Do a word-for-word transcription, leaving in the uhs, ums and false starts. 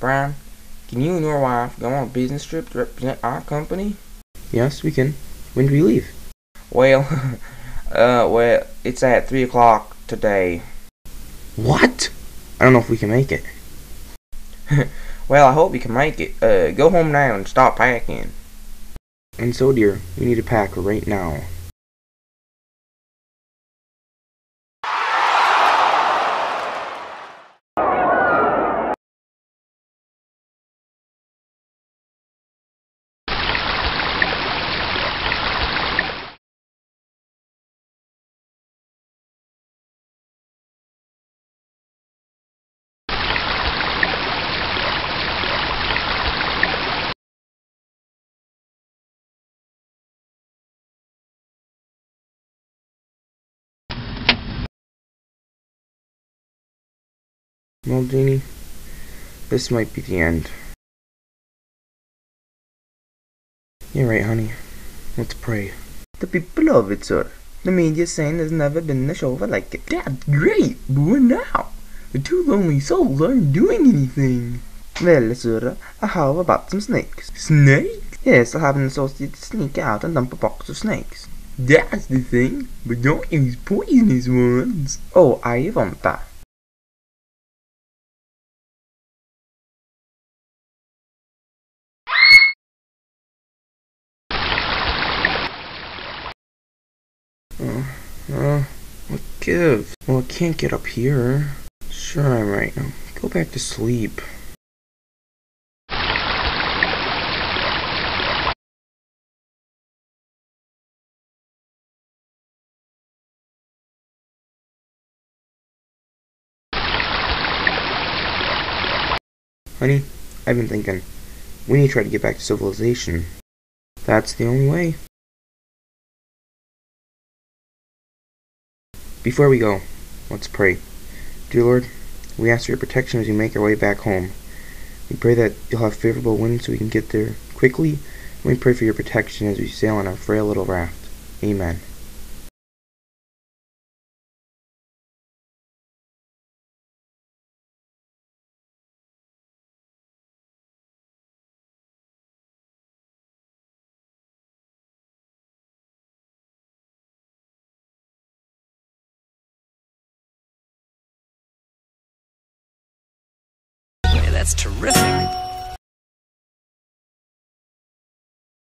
Brian, can you and your wife go on a business trip to represent our company? Yes, we can. When do we leave? Well, uh, well, it's at three o'clock today. What? I don't know if we can make it. Well, I hope you can make it. Uh, go home now and stop packing. And so, dear, we need to pack right now. Well, Jeannie, this might be the end. You're right, honey. Let's pray. The people love it, sir. The media saying there's never been a show like it. That's great, but what now? The two lonely souls aren't doing anything. Well, sir, how about some snakes? Snakes? Yes, I'll have an associate sneak out and dump a box of snakes. That's the thing, but don't use poisonous ones. Oh, I want that. Uh, what gives? Well, I can't get up here. Sure, I'm right now. Go back to sleep. Honey, I've been thinking. We need to try to get back to civilization. That's the only way. Before we go, let's pray. Dear Lord, we ask for your protection as we make our way back home. We pray that you'll have favorable winds so we can get there quickly, and we pray for your protection as we sail on our frail little raft. Amen. That's terrific.